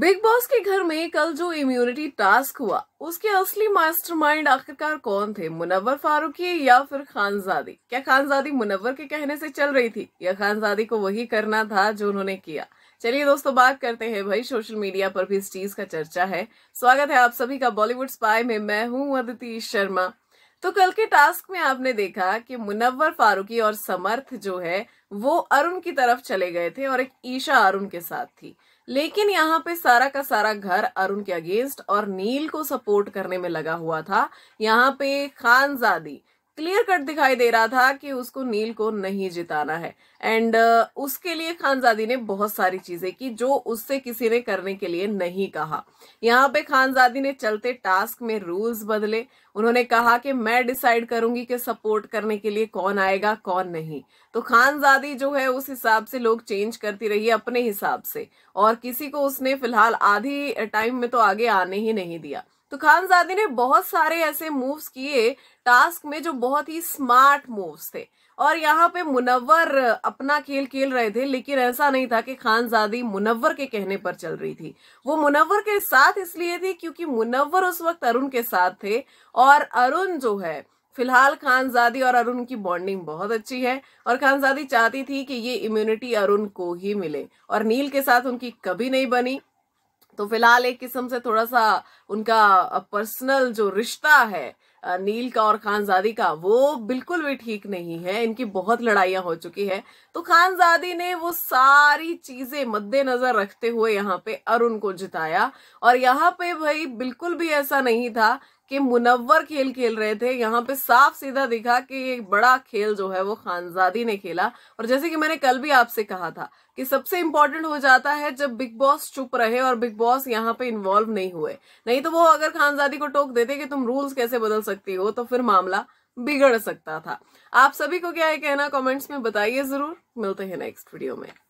Big boss के घर में कल जो इम्यूनिटी टास्क हुआ उसके असली मास्टरमाइंड आखिरकार कौन थे, मुनव्वर फारूकी या फिर खानजादी? क्या खानजादी मुनव्वर के कहने से चल रही थी या खानजादी को वही करना था जो उन्होंने किया? चलिए दोस्तों बात करते हैं भाई, सोशल मीडिया पर भी इस चीज का चर्चा है। स्वागत है आप सभी का बॉलीवुड स्पाई में, मैं हूँ आदिति शर्मा। तो कल के टास्क में आपने देखा कि मुनव्वर फारूकी और समर्थ जो है वो अरुण की तरफ चले गए थे और एक ईशा अरुण के साथ थी, लेकिन यहाँ पे सारा का सारा घर अरुण के अगेंस्ट और नील को सपोर्ट करने में लगा हुआ था। यहाँ पे खानजादी क्लियर कट दिखाई दे रहा था कि उसको नील को नहीं जिताना है एंड उसके लिए खानजादी ने बहुत सारी चीजें की जो उससे किसी ने करने के लिए नहीं कहा। यहाँ पे खानजादी ने चलते टास्क में रूल्स बदले, उन्होंने कहा कि मैं डिसाइड करूंगी कि सपोर्ट करने के लिए कौन आएगा कौन नहीं। तो खानजादी जो है उस हिसाब से लोग चेंज करती रही अपने हिसाब से और किसी को उसने फिलहाल आधी टाइम में तो आगे आने ही नहीं दिया। तो खानजादी ने बहुत सारे ऐसे मूव्स किए टास्क में जो बहुत ही स्मार्ट मूव्स थे और यहाँ पे मुनव्वर अपना खेल खेल रहे थे, लेकिन ऐसा नहीं था कि खानजादी मुनव्वर के कहने पर चल रही थी। वो मुनव्वर के साथ इसलिए थी क्योंकि मुनव्वर उस वक्त अरुण के साथ थे और अरुण जो है फिलहाल, खानजादी और अरुण की बॉन्डिंग बहुत अच्छी है और खानजादी चाहती थी कि ये इम्यूनिटी अरुण को ही मिले और नील के साथ उनकी कभी नहीं बनी। तो फिलहाल एक किस्म से थोड़ा सा उनका पर्सनल जो रिश्ता है नील का और खानजादी का वो बिल्कुल भी ठीक नहीं है, इनकी बहुत लड़ाइयाँ हो चुकी है। तो खानजादी ने वो सारी चीजें मद्देनजर रखते हुए यहाँ पे अरुण को जिताया और यहाँ पे भाई बिल्कुल भी ऐसा नहीं था कि मुनव्वर खेल खेल रहे थे। यहाँ पे साफ सीधा दिखा कि एक बड़ा खेल जो है वो खानजादी ने खेला और जैसे कि मैंने कल भी आपसे कहा था कि सबसे इम्पोर्टेंट हो जाता है जब बिग बॉस चुप रहे और बिग बॉस यहाँ पे इन्वॉल्व नहीं हुए, नहीं तो वो अगर खानजादी को टोक देते कि तुम रूल्स कैसे बदल सकती हो तो फिर मामला बिगड़ सकता था। आप सभी को क्या है कहना, कॉमेंट्स में बताइए जरूर। मिलते हैं नेक्स्ट वीडियो में।